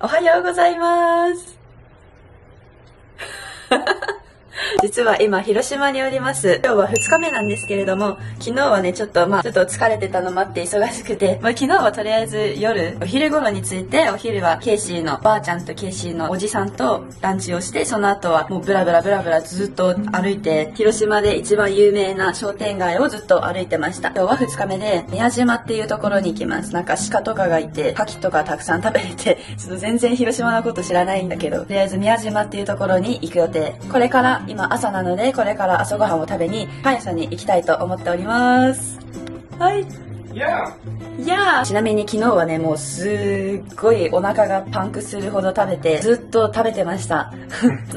おはようございます。実は今、広島におります。今日は2日目なんですけれども、昨日はね、ちょっと疲れてたのもあって忙しくて、昨日はとりあえず夜、お昼頃に着いて、お昼はケイシーのばあちゃんとケイシーのおじさんとランチをして、その後はもうブラブラブラブラずっと歩いて、広島で一番有名な商店街をずっと歩いてました。今日は2日目で、宮島っていうところに行きます。なんか鹿とかがいて、牡蠣とかたくさん食べれて、ちょっと全然広島のこと知らないんだけど、とりあえず宮島っていうところに行く予定。これから今朝なので、これから朝ごはんを食べにパン屋さんに行きたいと思っております。はいちなみに昨日はね、もうすっごいお腹がパンクするほど食べて、ずっと食べてました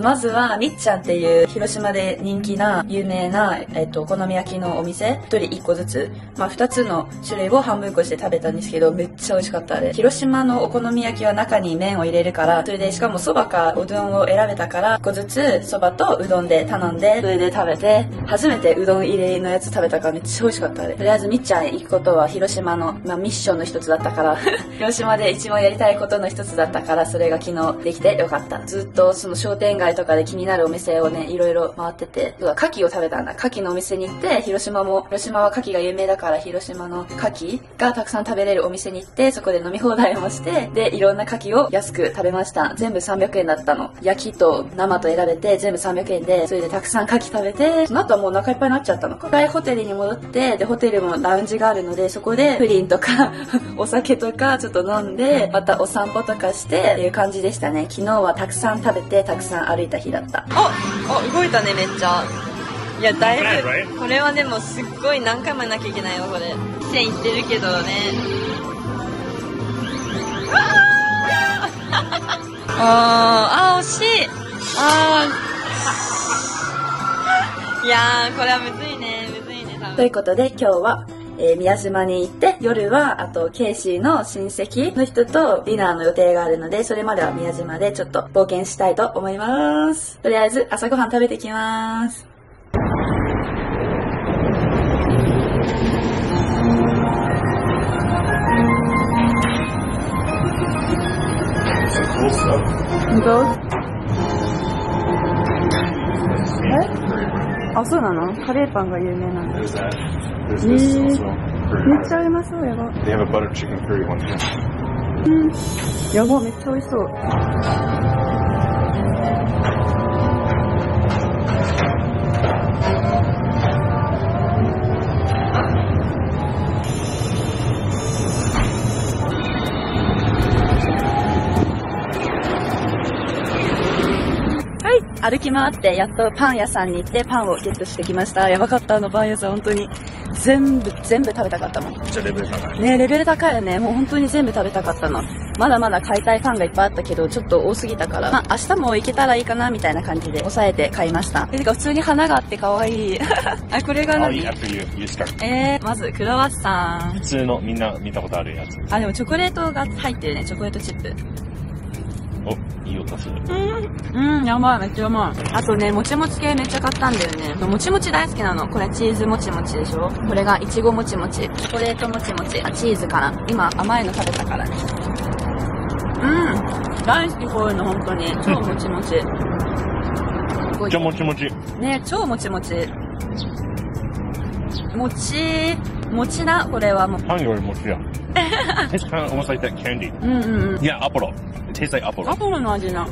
まずはみっちゃんっていう広島で人気な有名な、お好み焼きのお店、1人1個ずつ、2つの種類を半分こして食べたんですけど、めっちゃ美味しかったです。広島のお好み焼きは中に麺を入れるから、それでしかもそばかうどんを選べたから、1個ずつそばとうどんで頼んで、それで食べて、初めてうどん入りのやつ食べたからめっちゃ美味しかったです。とりあえずみっちゃん行くことは広島の、ミッションの一つだったから広島で一番やりたいことの一つだったから、それが昨日できてよかった。ずっとその商店街とかで気になるお店をね、いろいろ回ってて、そうだ、牡蠣を食べたんだ。牡蠣のお店に行って、広島は牡蠣が有名だから、広島の牡蠣がたくさん食べれるお店に行って、そこで飲み放題もして、でいろんな牡蠣を安く食べました。全部300円だったの。焼きと生と選べて、全部300円で、それでたくさん牡蠣食べて、その後はもうお腹いっぱいになっちゃったの。ホテルに戻って、でホテルもラウンジがあるので、そこでプリンとかお酒とかちょっと飲んで、またお散歩とかしてっていう感じでしたね。昨日はたくさん食べて、たくさん歩いた日だった。あ、動いたね、めっちゃ。いや、だいぶこれはでもすっごい何回もやらなきゃいけないよ。これ線いってるけどね。ああ、惜しい。いやー、これはむずいね多分。ということで今日は宮島に行って、夜はあとケイシーの親戚の人とディナーの予定があるので、それまでは宮島でちょっと冒険したいと思います。とりあえず朝ごはん食べてきまーす。あ、そうなの？カレーパンが有名なんだ。めっちゃうまそう。やば。やば、めっちゃ美味しそう。歩き回ってやっとパン屋さんに行ってパンをゲットしてきました。やばかった、あのパン屋さん。本当に全部食べたかったもん。めっちゃレベル高いね。レベル高いよね。もう本当に全部食べたかったの。まだまだ買いたいパンがいっぱいあったけど、ちょっと多すぎたから、明日も行けたらいいかなみたいな感じで抑えて買いました。てか普通に花があってかわいいあ、これが何？まずクロワッサン、普通のみんな見たことあるやつ。あ、でもチョコレートが入ってるね。チョコレートチップ。お、いい音する。やばい、めっちゃうまい。あとね、もちもち系めっちゃ買ったんだよね。もちもち大好きなの。これチーズもちもちでしょ。これがいちごもちもち、チョコレートもちもち。あ、チーズかな。今甘いの食べたからね。大好き、こういうの。本当に超もちもち。めっちゃもちもちね。超もちもちもちもちだ。これはもうパンよりもちや。うんうん。いや、アポロ。アポロの味な。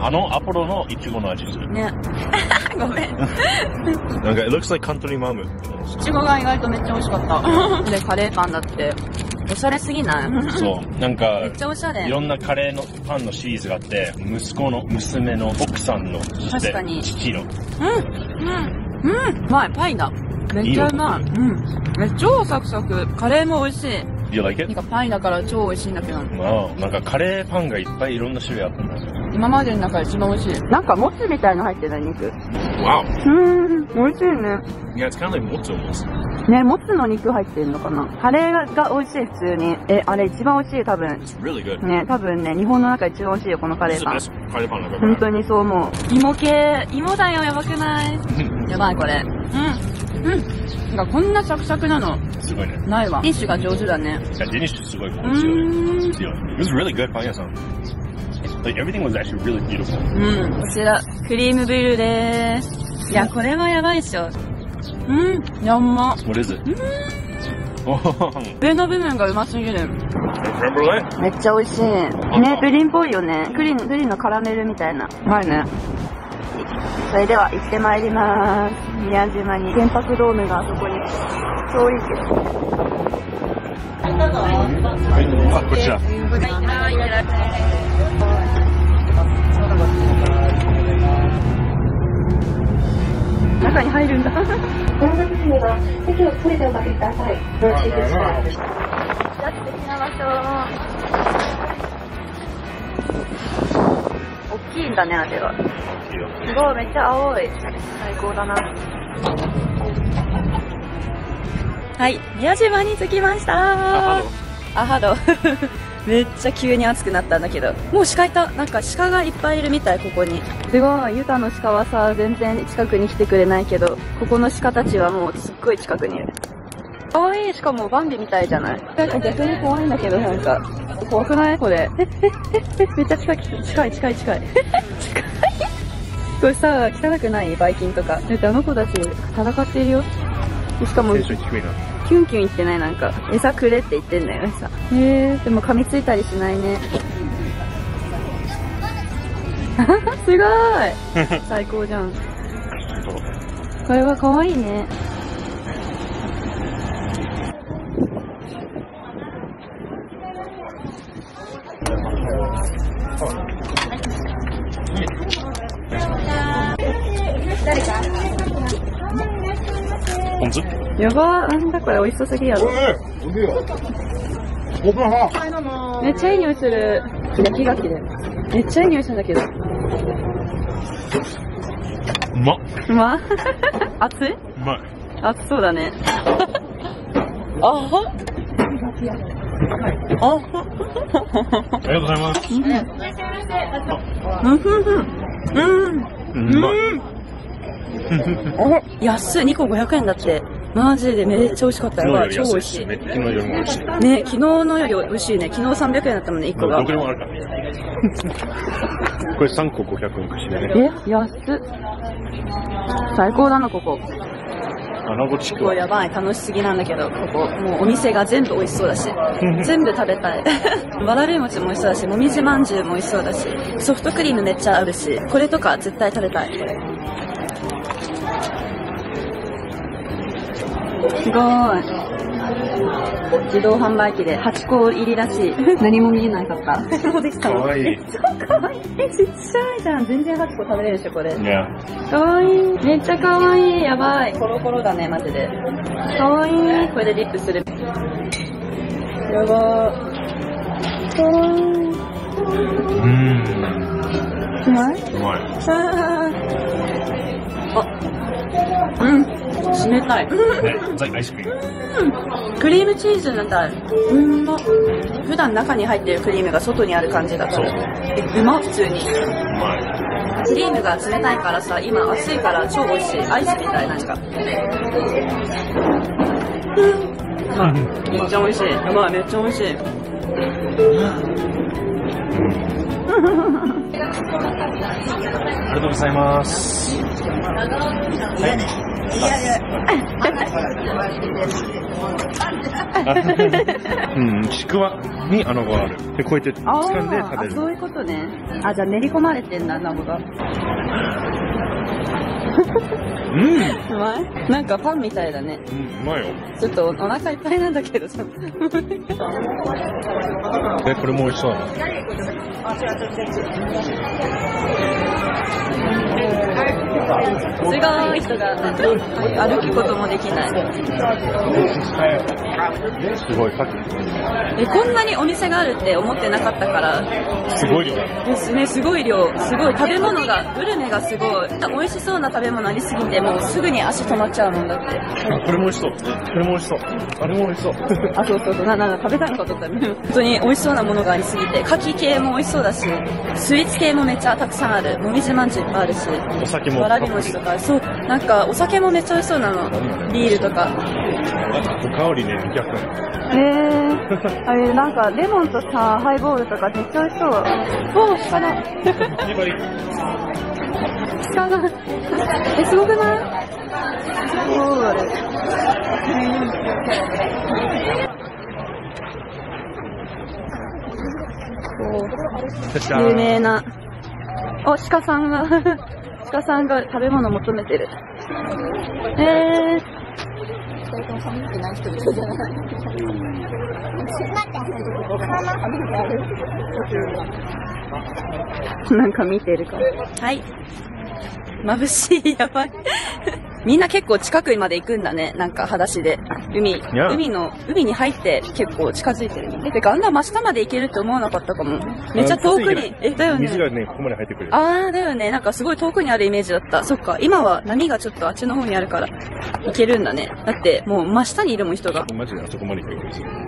あのアポロのイチゴの味するね。ごめん。なんか、it looks like country mom。イチゴが意外とめっちゃ美味しかった。で、カレーパンだって。おしゃれすぎない？そう。なんか、めっちゃおしゃれ。いろんなカレーのパンのシリーズがあって、息子の、娘の、奥さんの、確かに。父の。うまい、パイだ。めっちゃうまい。超サクサク。カレーも美味しい。なんかパイだから超美味しいんだけど。なんかカレーパンがいっぱいいろんな種類あったんだけど、今までの中で一番美味しい。なんかモツみたいの入ってない肉。美味しいね。いや、使わないモツを持つね。モツの肉入ってるのかな。カレーが美味しい、普通に。あれ一番美味しい、多分ね。多分ね、日本の中一番美味しいよ、このカレーパン。本当にそう思う。芋系、芋だよ。やばくない？やばい、これ。うん。なんかこんなサクサクなの。すごいね。ないわ。デニッシュが上手だね。デニッシュすごい感じよ。強い。It was really good finding some. Like everything was actually really beautiful. うん。こちらクリームブリュレー。いやこれはやばいっしょ。うん。やんま。What is it? 上の部分がうますぎる。めっちゃ美味しいね。プリンっぽいよね。プリンのカラメルみたいな。うまいね。それでは行ってまいります。宮島に原爆ドームがあそこに。遠いけど。あ、こちら。中に入るんだ。ご覧には席を取れておかけください。ご注意ください。比較的な場所。大きいんだね、あれは。すごい、めっちゃ青い。最高だな。はい、宮島に着きましたー。アハド。めっちゃ急に暑くなったんだけど、もう鹿いた。なんか鹿がいっぱいいるみたい、ここに。すごい、ユタの鹿はさ、全然近くに来てくれないけど、ここの鹿たちはもうすっごい近くにいる。かわいい、しかもバンビみたいじゃない。なんか逆に怖いんだけど、なんか。怖くないこれ。めっちゃ近い。これさ、汚くないバイキンとか。だってあの子たち戦ってるよ。しかも、キュンキュン言ってないなんか。餌くれって言ってんだよ、餌。でも噛みついたりしないね。すごい最高じゃん。これはかわいいね。やばー、なんだこれ、美味しそうすぎやろ。めっちゃいい匂いする。焼き牡蠣でめっちゃいい匂いするんだけど。うまっ熱い。うまい。熱そうだね。あはっあはっありがとうございます。安い。2個500円だって。マジでめっちゃ美味しかったよ。超美味しい。ね、昨日のより美味しいね。昨日300円だったもんね、1個が。どこでもあるからね。これ3個500円かしらね。え、安っ。最高だな、ここ。ここやばい、楽しすぎなんだけど、ここ、もうお店が全部美味しそうだし、全部食べたい。わらび餅も美味しそうだし、もみじまんじゅうも美味しそうだし、ソフトクリームめっちゃあるし、これとか絶対食べたい。すごい。自動販売機で8個入りらしい。何も見えなかった。もうできた。かわいい。めっちゃかわいい。ちっちゃいじゃん。全然8個食べれるでしょ、これ。かわいい。めっちゃかわいい。やばい。コロコロだね、マジで。かわいい。これでリップする。やばー。かわいい。うまい？うまい。あ、うん。冷たい。クリームチーズみたい。普段中に入ってるクリームが外にある感じだから。うまっ、普通に。クリームが冷たいからさ、今暑いから超美味しい。アイスみたいなんか。めっちゃ美味しい。うまい、めっちゃ美味しい。ありがとうございます。はい。ちくわに穴がある。で、こうやって掴んで食べる。そういうことね。あ、じゃあ練り込まれてんだ、穴が。うん。うまい？なんかパンみたいだね。うん、うまいよ。ちょっとお腹いっぱいなんだけどさ。え、これも美味しそうだな。違う人が歩くこともできない。すごい。こんなにお店があるって思ってなかったから。すごい量ですね。すごい量。すごい食べ物が、グルメがすごい。美味しそうな食べ物ありすぎて、もうすぐに足止まっちゃうもんだって。これも美味しそう。これも美味しそう。あれも美味しそう。あ、そう。なんか食べたのかと思ったら、本当に美味しそうなものがありすぎて、牡蠣系も美味しそうだし、スイーツ系もめっちゃたくさんある。もみじまんじゅういっぱいあるし。お酒も。有森とか、そう、なんかお酒もめっちゃ美味しそうなの、ビールとか。おかわりね、美脚。あれ、なんかレモンとさ、ハイボールとかめっちゃ美味しそう。おお、引かない。引かない。え、すごくない？有名な。お、鹿さんが、鹿さんが食べ物求めてる。二人とも寒くない人じゃない。なんか見てるかも。はい。眩しい、やばい。みんな結構近くまで行くんだね。なんか裸足で海に入って結構近づいてる。てかあんな真下まで行けるって思わなかったかも。めっちゃ遠くにだよね。水がねここまで入ってくる。ああだよね。なんかすごい遠くにあるイメージだった。そっか。今は波がちょっとあっちの方にあるから行けるんだね。だってもう真下にいるもん人が。マジであそこまで行ける。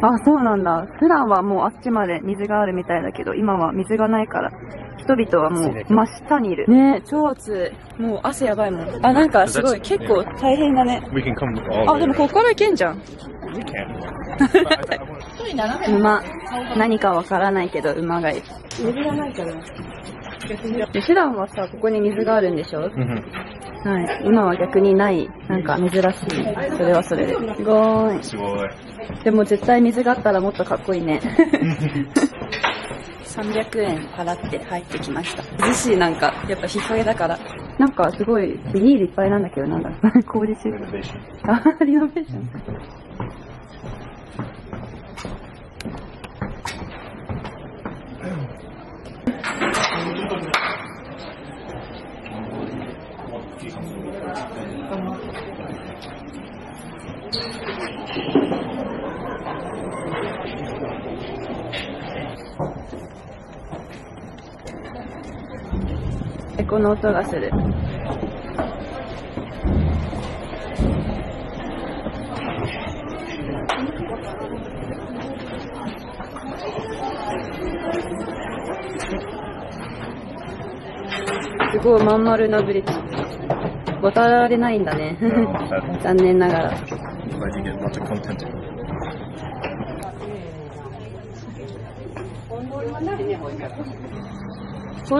あそうなんだ。普段はもうあっちまで水があるみたいだけど今は水がないから。人々はもう真下にいる。ね、超暑い。もう汗やばいもん。あ、なんかすごい、結構大変だね。あ、でもここから行けんじゃん。馬、何かわからないけど、馬がいる。水がないから。普段はさ、ここに水があるんでしょ？はい。今は逆にない、なんか珍しい。それはそれで。すごい。すごい。でも絶対水があったらもっとかっこいいね。300円払って入ってきました。涼しい、なんか、やっぱ日陰だから。なんかすごい、ビニールいっぱいなんだけど、なんだろう。工事中。あ、リノベーション。この音がする。すごいまん丸なブリッジ。渡られないんだね。残念ながら。そ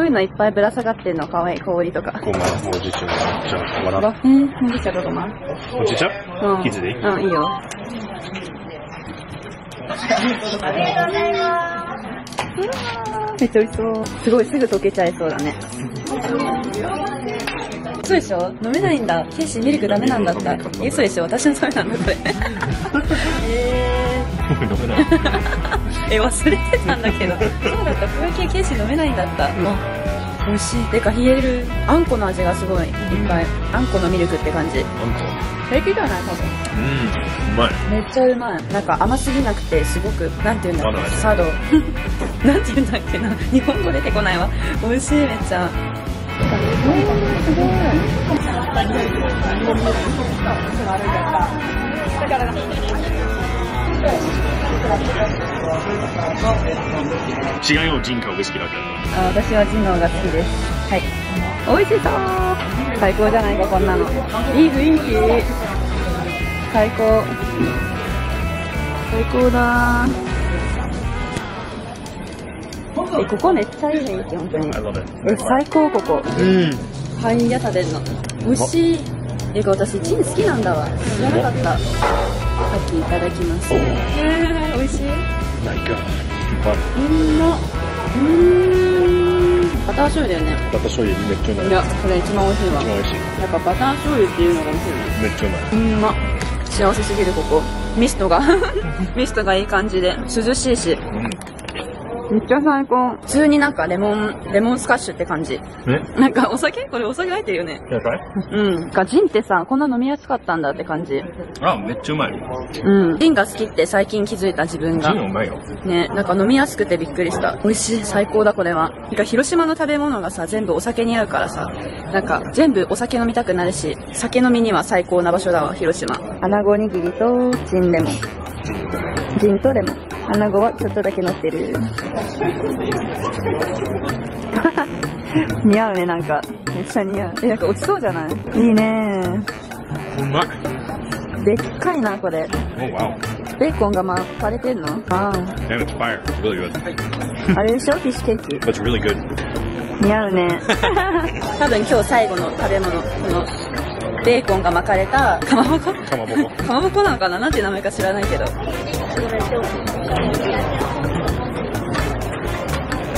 ういうのいっぱいぶら下がってんのかわいい、氷とか。ごま、ほうじ茶、わら。ほうじ茶とごま。ほうじ茶？うん。キズでいい？うん、いいよ。ありがとうございます。めっちゃ美味しそう。すごい、すぐ溶けちゃいそうだね。嘘でしょ？飲めないんだ。ケイシーミルクダメなんだった。嘘でしょ？私のためなんだ、これ。飲めない。忘れてたんだけど。そうだった。こういう系ケーシー飲めないんだった。あ、美味しい。てか冷える。あんこの味がすごいいっぱい。あんこのミルクって感じ。あんこ。平気ではないかも。うん。うまい。めっちゃうまい。なんか甘すぎなくてすごくなんていうんだっけ。サード。なんていうんだっけな。日本語出てこないわ。美味しいめっちゃ。すごい。違うよ、ジンかウイスキーだけど。あ、私はジンの方が好きです。はい。美味しそう。最高じゃないか、こんなの。いい雰囲気。最高。最高だー。ここめっちゃいい雰囲気、本当に。最高、ここ。うん。パイン屋食べるの。美味しい。てか、私ジン好きなんだわ。知らなかった。さっきいただきます。美味しい。バター醤油だよね。バター醤油めっちゃうまい。いや、これ一番美味しいわ。やっぱバター醤油っていうのが美味しい。めっちゃうまい。幸せすぎるここ。ミストがいい感じで涼しいし。めっちゃ最高。普通になんかレモンスカッシュって感じ。なんかお酒？これお酒入ってるよね。うん。がジンってさ、こんな飲みやすかったんだって感じ。あ、めっちゃうまい。うん。ジンが好きって最近気づいた自分が。ジンうまいよ。ね、なんか飲みやすくてびっくりした。美味しい。最高だこれは。なんか広島の食べ物がさ、全部お酒に合うからさ、なんか全部お酒飲みたくなるし、酒飲みには最高な場所だわ、広島。穴子おにぎりとジンレモン。ジンとレモン。穴子はちょっとだけ乗ってる。似合うね、なんか。めめっちゃ似合う。え、なんか落ちそうじゃない？いいねー。うまい。でっかいな、これ。ベーコンが巻かれてんの？ああれでしょ、フィッシュケーキ。似合うね。多分今日最後の食べ物、このベーコンが巻かれたかまぼこ？かまぼこ。かまぼこなのかな？なんて名前か知らないけど。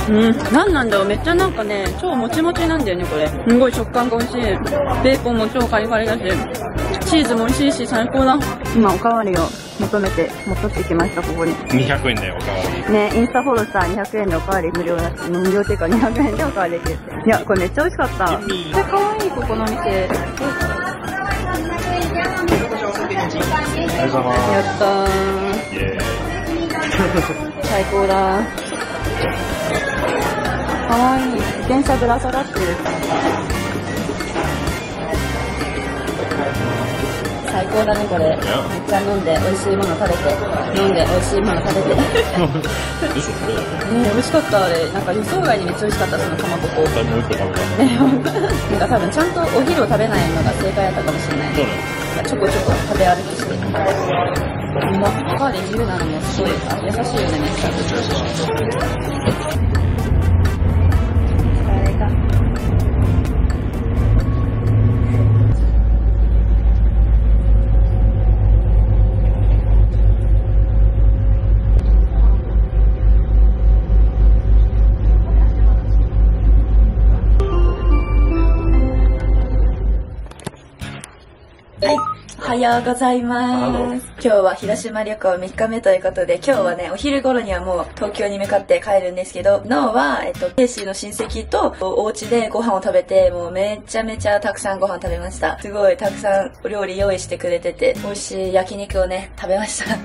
うん、なんなんだろう、めっちゃなんかね、超もちもちなんだよね、これ。すごい食感が美味しい。ベーコンも超カリカリだし、チーズも美味しいし、最高だ。今、おかわりを求めて戻ってきました、ここに。200円だよ、おかわり。ね、インスタフォローしたら200円でおかわり無料だし、無料っていうか200円でおかわりできるって。いや、これめっちゃ美味しかった。めっちゃかわいい、ここの店。やったー。最高だー。かわいい。自転車ぶら下がってる。最高だね、これ。めっちゃ飲んで、美味しいもの食べて。飲んで、美味しいもの食べて。ね、美味しかった、あれ。なんか予想外にめっちゃ美味しかった、そのかまぼこ。なんか多分、ちゃんとお昼を食べないのが正解だったかもしれない。ちょこちょこ食べ歩きして。おかわり自由なのもすごい。優しいよね、めっちゃ。おはようございます。今日は広島旅行3日目ということで、今日はね、お昼頃にはもう東京に向かって帰るんですけど、ノーは、ケイシーの親戚とお家でご飯を食べて、もうめちゃめちゃたくさんご飯食べました。すごいたくさんお料理用意してくれてて、美味しい焼肉をね、食べました。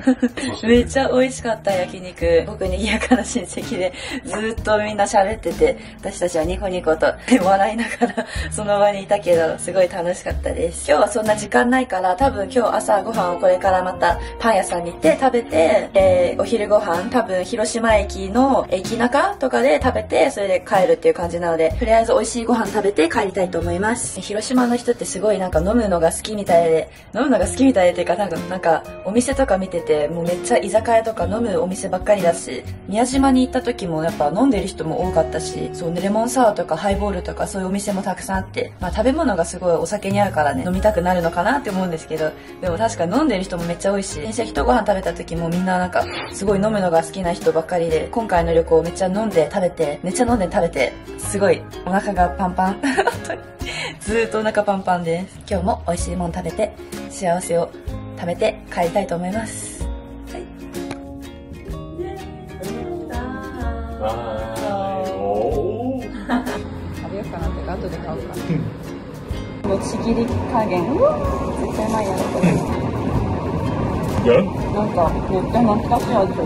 めっちゃ美味しかった焼肉。僕にぎやかな親戚で、ずっとみんな喋ってて、私たちはニコニコと笑いながらその場にいたけど、すごい楽しかったです。今日はそんな時間ないから、多分今日朝ご飯をこれからまたパン屋さんに行って食べて、お昼ご飯多分広島駅の駅中とかで食べて、それで帰るっていう感じなので、とりあえず美味しいご飯食べて帰りたいと思います。広島の人ってすごいなんか飲むのが好きみたいで、飲むのが好きみたいでっていうか、なんかお店とか見ててもうめっちゃ居酒屋とか飲むお店ばっかりだし、宮島に行った時もやっぱ飲んでる人も多かったし、そうレモンサワーとかハイボールとかそういうお店もたくさんあって、まあ、食べ物がすごいお酒に合うからね、飲みたくなるのかなって思うんですけど、でも確かに飲んでる人もめっちゃ多いし、電車とご飯食べた時もみんななんかすごい飲むのが好きな人ばっかりで、今回の旅行めっちゃ飲んで食べて、めっちゃ飲んで食べて、すごいお腹がパンパン。ずーっとお腹パンパンです。今日も美味しいもん食べて、幸せを食べて帰りたいと思います。はい。食べようかなってか、後で買うかな。ちぎり加減絶対うまいやろ、これ。なんかめっちゃ懐かしい味する。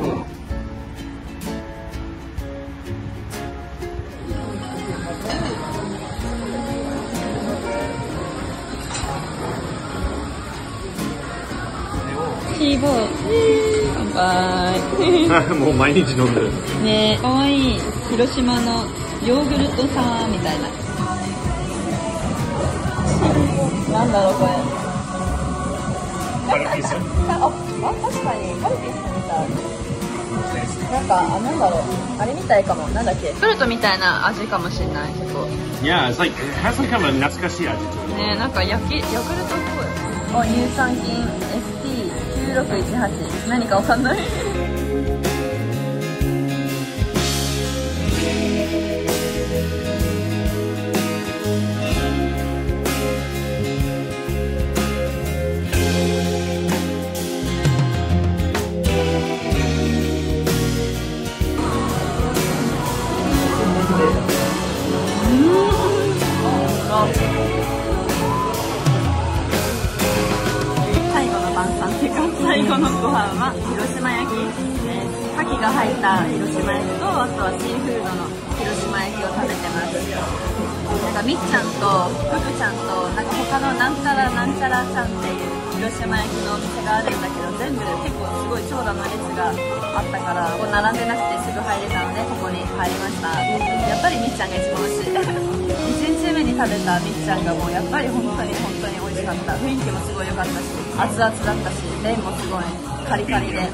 キーボー乾杯。もう毎日飲んでるね。かわいい。広島のヨーグルトサワーみたいな。なんだろうこれ。カルピス。あ、確かにカルピスみたい。なんか、あ、なんだろう、あれみたいかも。なんだっけ、ヨーグルトみたいな味かもしれない。結構。いや、it's like has like kind of懐かしい味。ね、なんかヤクルトっぽい。お、乳酸菌 ST9618。何かわかんない。最後のご飯は広島焼きですね。牡蠣が入った広島焼きと、あとはシーフードの広島焼きを食べてます。なんかみっちゃんとふくちゃんと、なんか他のなんちゃらなんちゃらちゃんっていう広島焼きのお店があるんだけど、全部結構すごい長蛇の列があったから、ここ並んでなくてすぐ入れたので、ここに入りました。やっぱりみっちゃんが一番美味しい。1日目にに食べたみっちゃんがもうやっぱり本当に美味しかった。雰囲気もすごい良かったし、熱々だったし、麺もすごいカリカリで、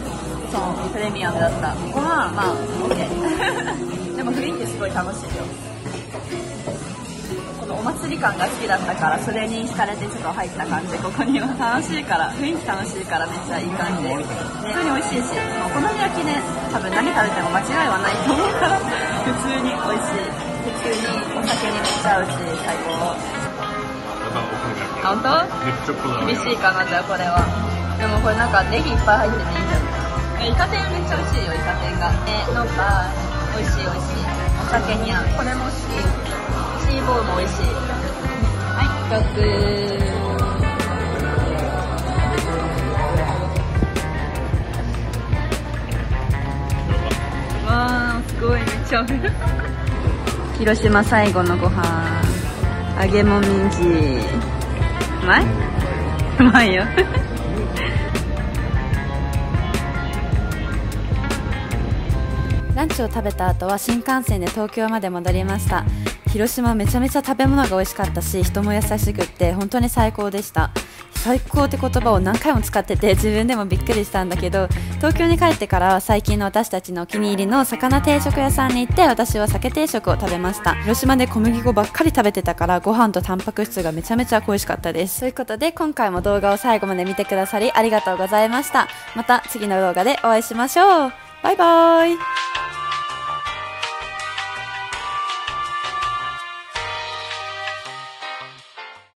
そうプレミアムだった。ここはまあ OK でも雰囲気すごい楽しいよ。このお祭り感が好きだったから、それに惹かれてちょっと入った感じ。ここには楽しいから、雰囲気楽しいから、めっちゃいい感じで、本当に美味しいし、お好み焼きね、多分何食べても間違いはないと思うから普通に美味しい。普通にお酒にめっちゃ合うし、最高。あ、本当？厳しいかな、じゃあこれは。でもこれなんかネギいっぱい入ってていいじゃん。イカ天めっちゃ美味しいよ、イカ天が。なんか美味しい美味しい。お酒に合う。これも好き。シーボーも美味しい。はい、一つ。わー、すごい、めっちゃ美味しい。広島最後のご飯、揚げもみじ。うまい？うまいよランチを食べた後は新幹線で東京まで戻りました。広島めちゃめちゃ食べ物が美味しかったし、人も優しくって本当に最高でした。最高って言葉を何回も使ってて、自分でもびっくりしたんだけど、東京に帰ってから最近の私たちのお気に入りの魚定食屋さんに行って、私は鮭定食を食べました。広島で小麦粉ばっかり食べてたから、ご飯とタンパク質がめちゃめちゃ恋しかったです。ということで、今回も動画を最後まで見てくださりありがとうございました。また次の動画でお会いしましょう。バイバーイ。